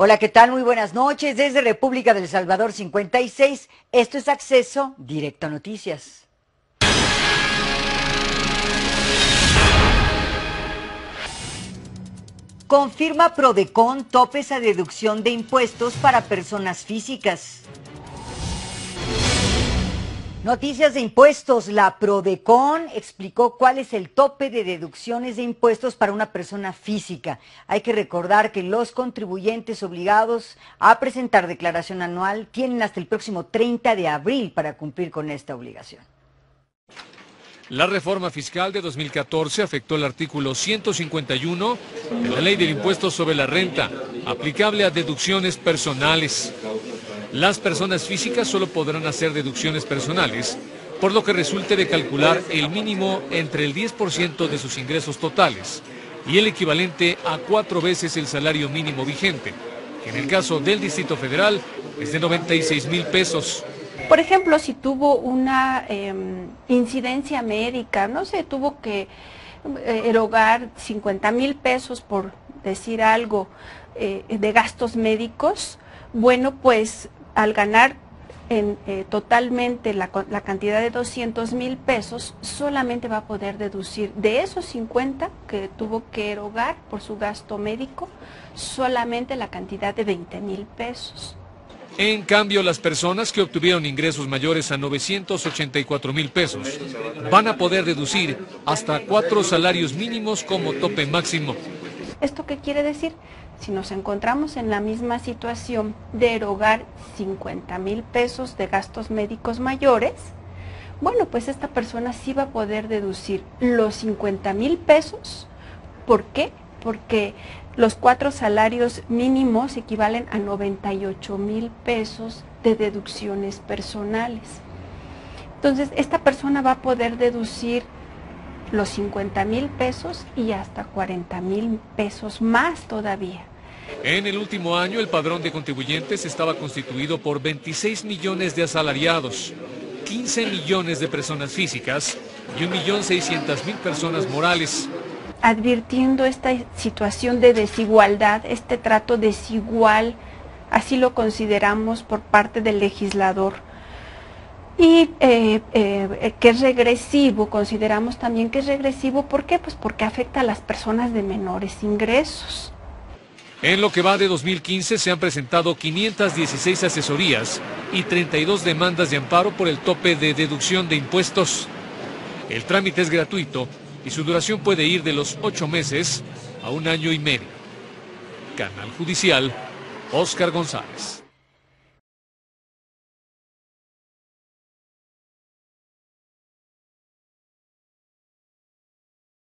Hola, ¿qué tal? Muy buenas noches. Desde República del Salvador 56, esto es Acceso Directo a Noticias. Confirma Prodecon topes a deducción de impuestos para personas físicas. Noticias de impuestos. La Prodecon explicó cuál es el tope de deducciones de impuestos para una persona física. Hay que recordar que los contribuyentes obligados a presentar declaración anual tienen hasta el próximo 30 de abril para cumplir con esta obligación. La reforma fiscal de 2014 afectó el artículo 151 de la Ley del Impuesto sobre la Renta, aplicable a deducciones personales. Las personas físicas solo podrán hacer deducciones personales, por lo que resulte de calcular el mínimo entre el 10% de sus ingresos totales y el equivalente a 4 veces el salario mínimo vigente, que en el caso del Distrito Federal es de 96,000 pesos. Por ejemplo, si tuvo una incidencia médica, no sé, tuvo que erogar 50,000 pesos, por decir algo, de gastos médicos, bueno, pues al ganar totalmente la cantidad de 200,000 pesos, solamente va a poder deducir de esos 50 que tuvo que erogar por su gasto médico, solamente la cantidad de 20,000 pesos. En cambio, las personas que obtuvieron ingresos mayores a 984,000 pesos van a poder deducir hasta 4 salarios mínimos como tope máximo. ¿Esto qué quiere decir? Si nos encontramos en la misma situación de erogar 50,000 pesos de gastos médicos mayores, bueno, pues esta persona sí va a poder deducir los 50,000 pesos. ¿Por qué? Porque los 4 salarios mínimos equivalen a 98,000 pesos de deducciones personales. Entonces, esta persona va a poder deducir los 50,000 pesos y hasta 40,000 pesos más todavía. En el último año, el padrón de contribuyentes estaba constituido por 26 millones de asalariados, 15 millones de personas físicas y 1.600.000 personas morales. Advirtiendo esta situación de desigualdad, este trato desigual, así lo consideramos por parte del legislador, y que es regresivo, consideramos también que es regresivo. ¿Por qué? Pues porque afecta a las personas de menores ingresos. En lo que va de 2015 se han presentado 516 asesorías y 32 demandas de amparo por el tope de deducción de impuestos. El trámite es gratuito y su duración puede ir de los 8 meses a 1 año y medio. Canal Judicial, Oscar González.